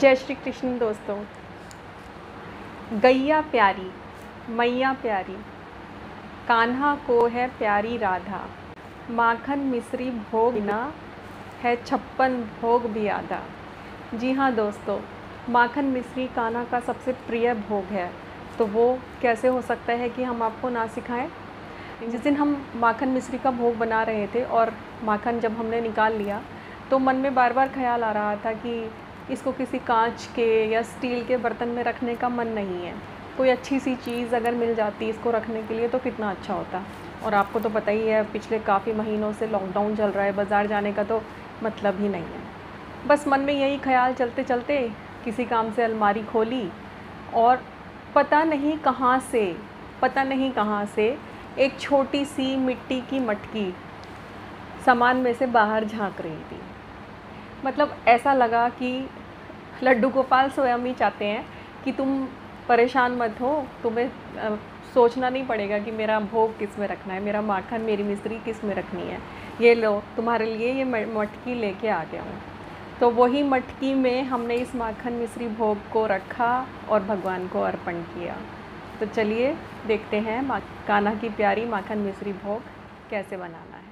जय श्री कृष्ण दोस्तों। गैया प्यारी मैया प्यारी, कान्हा को है प्यारी राधा, माखन मिश्री भोग बिना है छप्पन भोग भी आधा। जी हाँ दोस्तों, माखन मिश्री कान्हा का सबसे प्रिय भोग है, तो वो कैसे हो सकता है कि हम आपको ना सिखाएं। जिस दिन हम माखन मिश्री का भोग बना रहे थे और माखन जब हमने निकाल लिया तो मन में बार बार ख्याल आ रहा था कि इसको किसी कांच के या स्टील के बर्तन में रखने का मन नहीं है। कोई अच्छी सी चीज़ अगर मिल जाती इसको रखने के लिए तो कितना अच्छा होता। और आपको तो पता ही है, पिछले काफ़ी महीनों से लॉकडाउन चल रहा है, बाज़ार जाने का तो मतलब ही नहीं है। बस मन में यही ख्याल चलते चलते किसी काम से अलमारी खोली और पता नहीं कहाँ से एक छोटी सी मिट्टी की मटकी सामान में से बाहर झाँक रही थी। मतलब ऐसा लगा कि लड्डू गोपाल स्वयं ही चाहते हैं कि तुम परेशान मत हो, तुम्हें सोचना नहीं पड़ेगा कि मेरा भोग किस में रखना है, मेरा माखन मेरी मिश्री किस में रखनी है। ये लो, तुम्हारे लिए ये मटकी लेके आ गया हूँ। तो वही मटकी में हमने इस माखन मिश्री भोग को रखा और भगवान को अर्पण किया। तो चलिए देखते हैं कान्हा की प्यारी माखन मिश्री भोग कैसे बनाना है।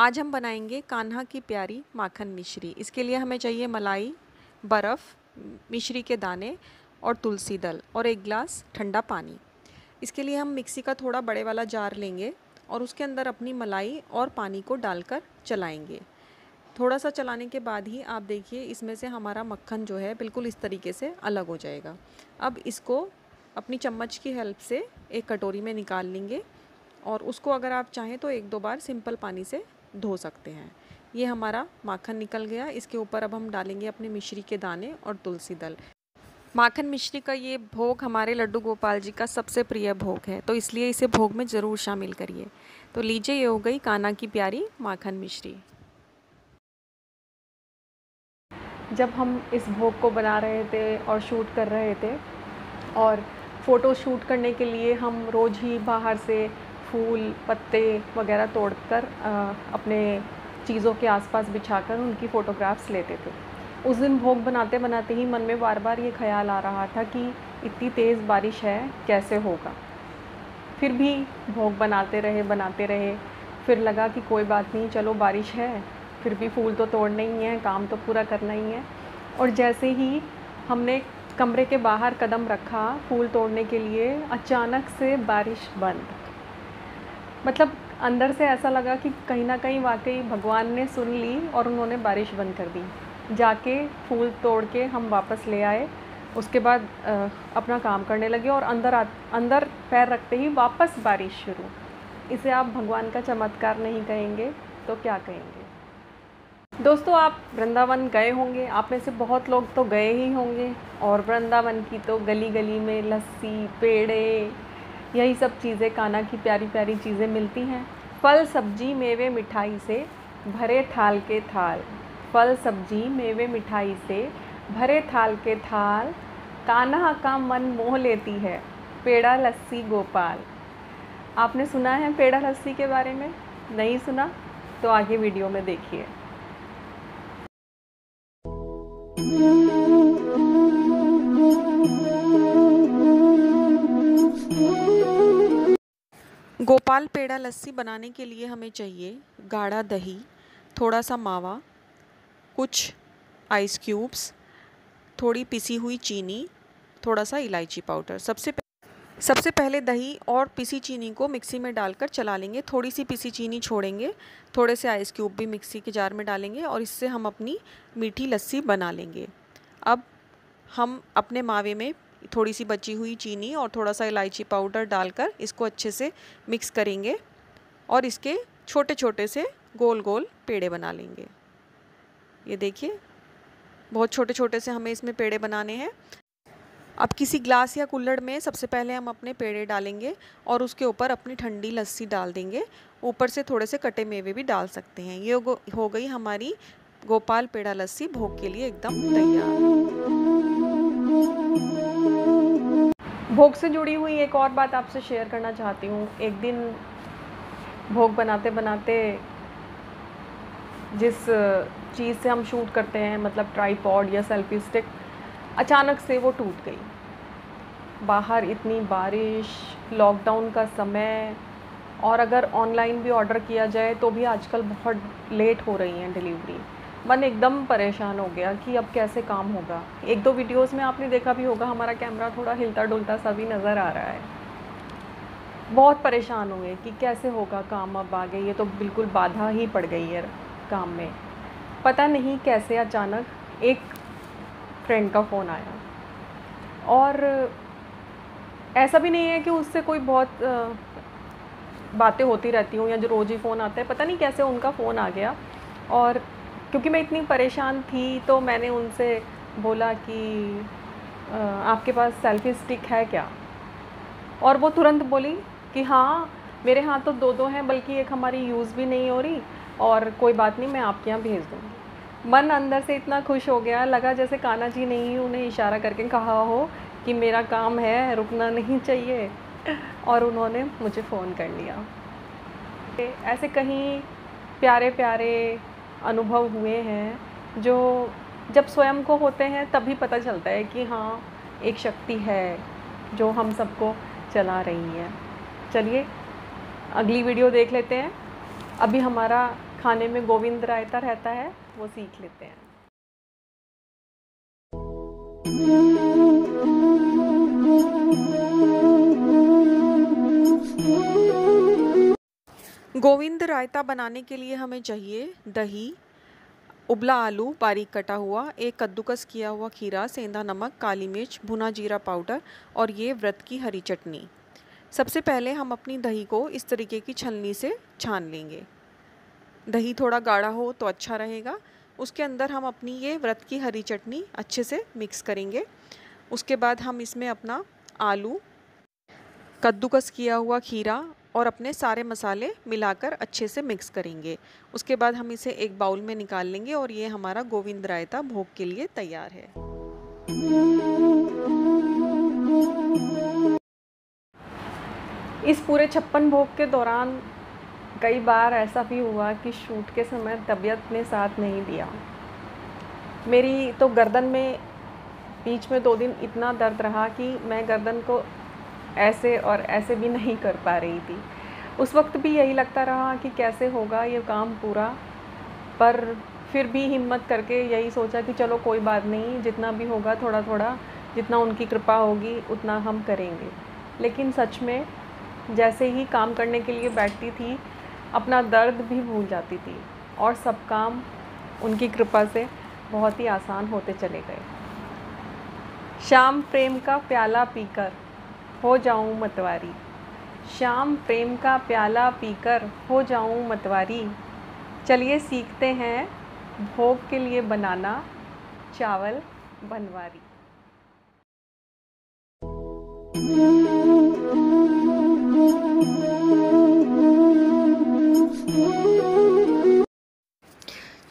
आज हम बनाएंगे कान्हा की प्यारी माखन मिश्री। इसके लिए हमें चाहिए मलाई, बर्फ़, मिश्री के दाने और तुलसी दल और एक गिलास ठंडा पानी। इसके लिए हम मिक्सी का थोड़ा बड़े वाला जार लेंगे और उसके अंदर अपनी मलाई और पानी को डालकर चलाएंगे। थोड़ा सा चलाने के बाद ही आप देखिए इसमें से हमारा मक्खन जो है बिल्कुल इस तरीके से अलग हो जाएगा। अब इसको अपनी चम्मच की हेल्प से एक कटोरी में निकाल लेंगे और उसको अगर आप चाहें तो एक दो बार सिंपल पानी से धो सकते हैं। ये हमारा माखन निकल गया। इसके ऊपर अब हम डालेंगे अपने मिश्री के दाने और तुलसी दल। माखन मिश्री का ये भोग हमारे लड्डू गोपाल जी का सबसे प्रिय भोग है, तो इसलिए इसे भोग में ज़रूर शामिल करिए। तो लीजिए, ये हो गई कान्हा की प्यारी माखन मिश्री। जब हम इस भोग को बना रहे थे और शूट कर रहे थे, और फ़ोटो शूट करने के लिए हम रोज़ ही बाहर से फूल पत्ते वगैरह तोड़कर अपने चीज़ों के आसपास बिछाकर उनकी फ़ोटोग्राफ्स लेते थे। उस दिन भोग बनाते बनाते ही मन में बार बार ये ख्याल आ रहा था कि इतनी तेज़ बारिश है, कैसे होगा। फिर भी भोग बनाते रहे। फिर लगा कि कोई बात नहीं, चलो बारिश है, फिर भी फूल तो तोड़ने ही है, काम तो पूरा करना ही है। और जैसे ही हमने कमरे के बाहर कदम रखा फूल तोड़ने के लिए, अचानक से बारिश बंद। मतलब अंदर से ऐसा लगा कि कहीं ना कहीं वाकई भगवान ने सुन ली और उन्होंने बारिश बंद कर दी। जाके फूल तोड़ के हम वापस ले आए। उसके बाद अपना काम करने लगे और अंदर पैर रखते ही वापस बारिश शुरू। इसे आप भगवान का चमत्कार नहीं कहेंगे तो क्या कहेंगे। दोस्तों, आप वृंदावन गए होंगे, आप में से बहुत लोग तो गए ही होंगे। और वृंदावन की तो गली गली में लस्सी, पेड़े, यही सब चीज़ें, कान्हा की प्यारी प्यारी चीज़ें मिलती हैं। फल सब्जी मेवे मिठाई से भरे थाल के थाल, फल सब्जी मेवे मिठाई से भरे थाल के थाल, कान्हा का मन मोह लेती है पेड़ा लस्सी गोपाल। आपने सुना है पेड़ा लस्सी के बारे में? नहीं सुना तो आगे वीडियो में देखिए। गोपाल पेड़ा लस्सी बनाने के लिए हमें चाहिए गाढ़ा दही, थोड़ा सा मावा, कुछ आइस क्यूब्स, थोड़ी पिसी हुई चीनी, थोड़ा सा इलायची पाउडर। सबसे पहले दही और पिसी चीनी को मिक्सी में डालकर चला लेंगे। थोड़ी सी पिसी चीनी छोड़ेंगे, थोड़े से आइस क्यूब भी मिक्सी के जार में डालेंगे और इससे हम अपनी मीठी लस्सी बना लेंगे। अब हम अपने मावे में थोड़ी सी बची हुई चीनी और थोड़ा सा इलायची पाउडर डालकर इसको अच्छे से मिक्स करेंगे और इसके छोटे छोटे से गोल गोल पेड़े बना लेंगे। ये देखिए, बहुत छोटे छोटे से हमें इसमें पेड़े बनाने हैं। अब किसी ग्लास या कुल्हड़ में सबसे पहले हम अपने पेड़े डालेंगे और उसके ऊपर अपनी ठंडी लस्सी डाल देंगे। ऊपर से थोड़े से कटे मेवे भी डाल सकते हैं। ये हो गई हमारी गोपाल पेड़ा लस्सी भोग के लिए एकदम तैयार। भोग से जुड़ी हुई एक और बात आपसे शेयर करना चाहती हूँ। एक दिन भोग बनाते बनाते जिस चीज़ से हम शूट करते हैं, मतलब ट्राईपॉड या सेल्फी स्टिक, अचानक से वो टूट गई। बाहर इतनी बारिश, लॉकडाउन का समय, और अगर ऑनलाइन भी ऑर्डर किया जाए तो भी आजकल बहुत लेट हो रही हैं डिलीवरी। मन एकदम परेशान हो गया कि अब कैसे काम होगा। एक दो वीडियोस में आपने देखा भी होगा हमारा कैमरा थोड़ा हिलता डुलता सा भी नज़र आ रहा है। बहुत परेशान हुए कि कैसे होगा काम। अब आ गई, ये तो बिल्कुल बाधा ही पड़ गई है काम में। पता नहीं कैसे अचानक एक फ्रेंड का फ़ोन आया, और ऐसा भी नहीं है कि उससे कोई बहुत बातें होती रहती हूँ या जो रोज़ ही फ़ोन आता है। पता नहीं कैसे उनका फ़ोन आ गया, और क्योंकि मैं इतनी परेशान थी तो मैंने उनसे बोला कि आपके पास सेल्फ़ी स्टिक है क्या? और वो तुरंत बोली कि हाँ, मेरे हाथ तो दो हैं, बल्कि एक हमारी यूज़ भी नहीं हो रही, और कोई बात नहीं, मैं आपके यहाँ भेज दूँगी। मन अंदर से इतना खुश हो गया, लगा जैसे कान्हा जी ने ही उन्हें इशारा करके कहा हो कि मेरा काम है, रुकना नहीं चाहिए, और उन्होंने मुझे फ़ोन कर लिया। ऐसे कहीं प्यारे प्यारे अनुभव हुए हैं जो जब स्वयं को होते हैं तभी पता चलता है कि हाँ, एक शक्ति है जो हम सबको चला रही है। चलिए अगली वीडियो देख लेते हैं। अभी हमारा खाने में गोविंद रायता रहता है, वो सीख लेते हैं। गोविंद रायता बनाने के लिए हमें चाहिए दही, उबला आलू बारीक कटा हुआ, एक कद्दूकस किया हुआ खीरा, सेंधा नमक, काली मिर्च, भुना जीरा पाउडर, और ये व्रत की हरी चटनी। सबसे पहले हम अपनी दही को इस तरीके की छलनी से छान लेंगे। दही थोड़ा गाढ़ा हो तो अच्छा रहेगा। उसके अंदर हम अपनी ये व्रत की हरी चटनी अच्छे से मिक्स करेंगे। उसके बाद हम इसमें अपना आलू, कद्दूकस किया हुआ खीरा और अपने सारे मसाले मिलाकर अच्छे से मिक्स करेंगे। उसके बाद हम इसे एक बाउल में निकाल लेंगे, और ये हमारा गोविंद रायता भोग के लिए तैयार है। इस पूरे 56 भोग के दौरान कई बार ऐसा भी हुआ कि शूट के समय तबीयत ने साथ नहीं दिया। मेरी तो गर्दन में बीच में 2 दिन इतना दर्द रहा कि मैं गर्दन को ऐसे और ऐसे भी नहीं कर पा रही थी। उस वक्त भी यही लगता रहा कि कैसे होगा ये काम पूरा, पर फिर भी हिम्मत करके यही सोचा कि चलो कोई बात नहीं, जितना भी होगा थोड़ा थोड़ा, जितना उनकी कृपा होगी उतना हम करेंगे। लेकिन सच में जैसे ही काम करने के लिए बैठती थी, अपना दर्द भी भूल जाती थी, और सब काम उनकी कृपा से बहुत ही आसान होते चले गए। शाम प्रेम का प्याला पीकर हो जाऊं मतवारी, शाम प्रेम का प्याला पीकर हो जाऊं मतवारी। चलिए सीखते हैं भोग के लिए बनाना चावल बनवारी।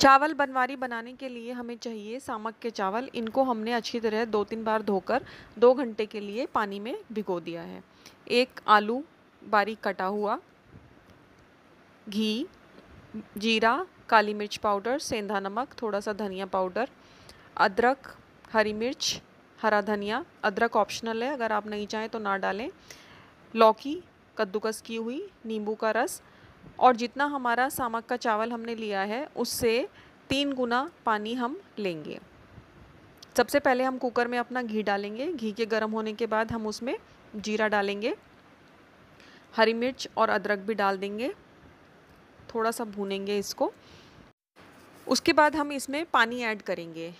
चावल बनवारी बनाने के लिए हमें चाहिए सामक के चावल। इनको हमने अच्छी तरह 2-3 बार धोकर 2 घंटे के लिए पानी में भिगो दिया है। एक आलू बारीक कटा हुआ, घी, जीरा, काली मिर्च पाउडर, सेंधा नमक, थोड़ा सा धनिया पाउडर, अदरक, हरी मिर्च, हरा धनिया, अदरक ऑप्शनल है, अगर आप नहीं चाहें तो ना डालें, लौकी कद्दूकस की हुई, नींबू का रस, और जितना हमारा सामक का चावल हमने लिया है उससे 3 गुना पानी हम लेंगे। सबसे पहले हम कुकर में अपना घी डालेंगे। घी के गर्म होने के बाद हम उसमें जीरा डालेंगे, हरी मिर्च और अदरक भी डाल देंगे, थोड़ा सा भूनेंगे इसको। उसके बाद हम इसमें पानी ऐड करेंगे।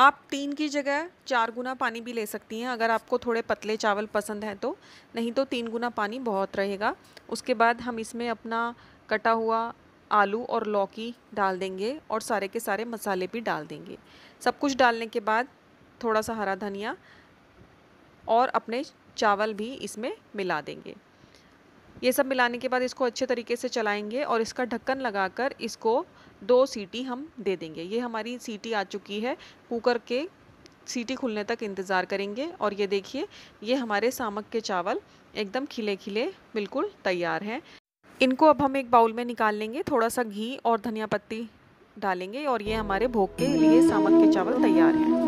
आप 3 की जगह 4 गुना पानी भी ले सकती हैं, अगर आपको थोड़े पतले चावल पसंद हैं तो, नहीं तो 3 गुना पानी बहुत रहेगा। उसके बाद हम इसमें अपना कटा हुआ आलू और लौकी डाल देंगे, और सारे के सारे मसाले भी डाल देंगे। सब कुछ डालने के बाद थोड़ा सा हरा धनिया और अपने चावल भी इसमें मिला देंगे। ये सब मिलाने के बाद इसको अच्छे तरीके से चलाएंगे, और इसका ढक्कन लगाकर इसको 2 सीटी हम दे देंगे। ये हमारी सीटी आ चुकी है। कुकर के सीटी खुलने तक इंतज़ार करेंगे। और ये देखिए, ये हमारे सामक के चावल एकदम खिले खिले बिल्कुल तैयार हैं। इनको अब हम एक बाउल में निकाल लेंगे, थोड़ा सा घी और धनिया पत्ती डालेंगे और ये हमारे भोग के लिए सामक के चावल तैयार हैं।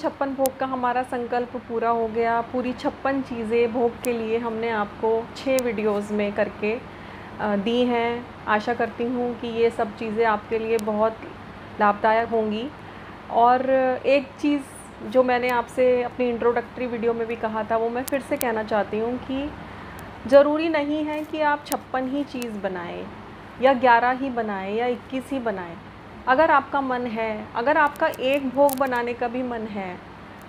छप्पन भोग का हमारा संकल्प पूरा हो गया। पूरी 56 चीज़ें भोग के लिए हमने आपको 6 वीडियोस में करके दी हैं। आशा करती हूँ कि ये सब चीज़ें आपके लिए बहुत लाभदायक होंगी। और एक चीज़ जो मैंने आपसे अपनी इंट्रोडक्टरी वीडियो में भी कहा था, वो मैं फिर से कहना चाहती हूँ कि ज़रूरी नहीं है कि आप 56 ही चीज़ बनाएँ या 11 ही बनाएँ या 21 ही बनाएँ। अगर आपका मन है, अगर आपका एक भोग बनाने का भी मन है,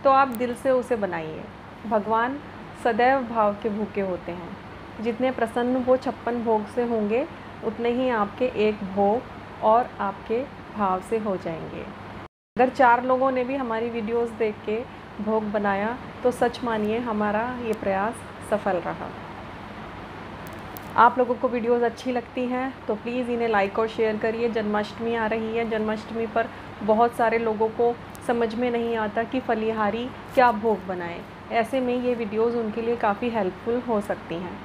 तो आप दिल से उसे बनाइए। भगवान सदैव भाव के भूखे होते हैं। जितने प्रसन्न वो 56 भोग से होंगे, उतने ही आपके एक भोग और आपके भाव से हो जाएंगे। अगर 4 लोगों ने भी हमारी वीडियोस देख के भोग बनाया, तो सच मानिए हमारा ये प्रयास सफल रहा। आप लोगों को वीडियोस अच्छी लगती हैं तो प्लीज़ इन्हें लाइक और शेयर करिए। जन्माष्टमी आ रही है, जन्माष्टमी पर बहुत सारे लोगों को समझ में नहीं आता कि फलिहारी क्या भोग बनाएं। ऐसे में ये वीडियोस उनके लिए काफ़ी हेल्पफुल हो सकती हैं।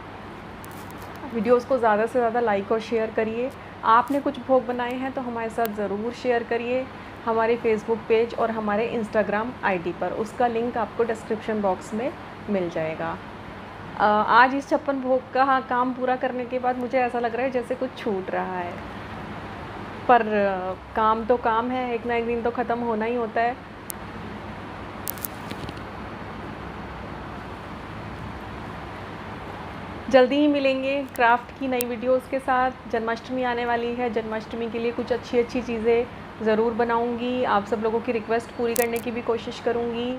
वीडियोस को ज़्यादा से ज़्यादा लाइक और शेयर करिए। आपने कुछ भोग बनाए हैं तो हमारे साथ ज़रूर शेयर करिए, हमारे फेसबुक पेज और हमारे इंस्टाग्राम ID पर। उसका लिंक आपको डिस्क्रिप्शन बॉक्स में मिल जाएगा। आज इस 56 भोग का काम पूरा करने के बाद मुझे ऐसा लग रहा है जैसे कुछ छूट रहा है, पर काम तो काम है, एक ना एक दिन तो ख़त्म होना ही होता है। जल्दी ही मिलेंगे क्राफ्ट की नई वीडियोस के साथ। जन्माष्टमी आने वाली है, जन्माष्टमी के लिए कुछ अच्छी अच्छी चीज़ें ज़रूर बनाऊंगी। आप सब लोगों की रिक्वेस्ट पूरी करने की भी कोशिश करूंगी।